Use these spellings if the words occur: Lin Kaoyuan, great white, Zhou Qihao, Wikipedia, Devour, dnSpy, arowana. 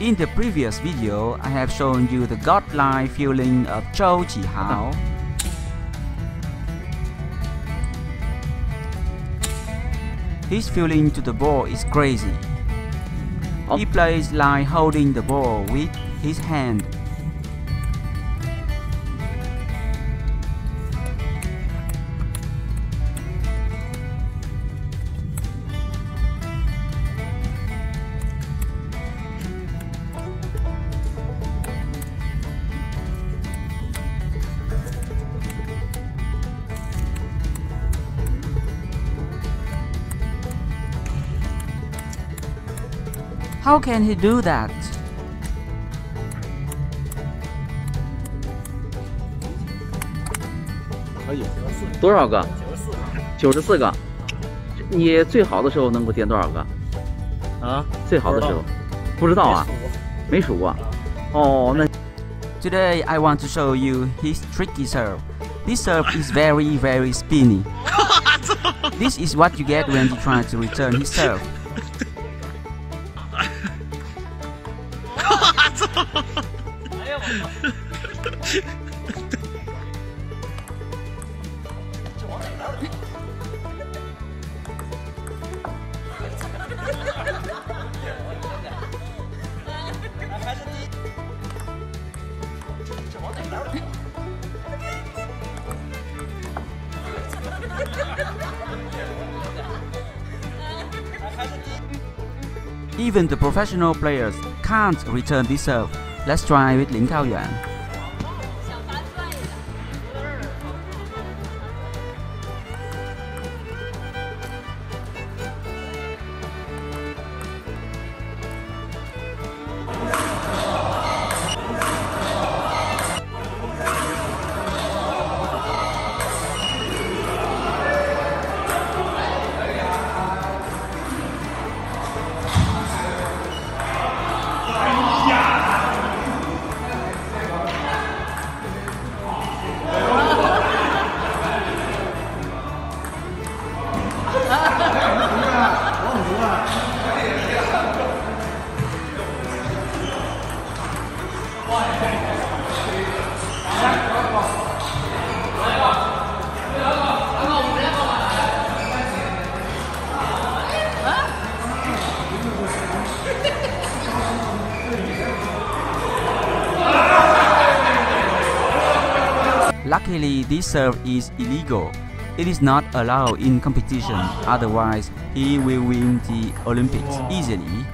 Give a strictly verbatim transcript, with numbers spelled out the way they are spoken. In the previous video, I have shown you the godlike feeling of Zhou Qihao. His feeling to the ball is crazy. He plays like holding the ball with his hand. How can he do that?多少个？九十四个。你最好的时候能给我点多少个？啊？最好的时候？不知道啊？没数过。哦，那。Today I want to show you his tricky serve. This serve is very very spinny. This is what you get when you try to return his serve. Even the professional players can't return this serve. Let's try with Lin Kaoyuan. Luckily, this serve is illegal. It is not allowed in competition, otherwise he will win the Olympics easily.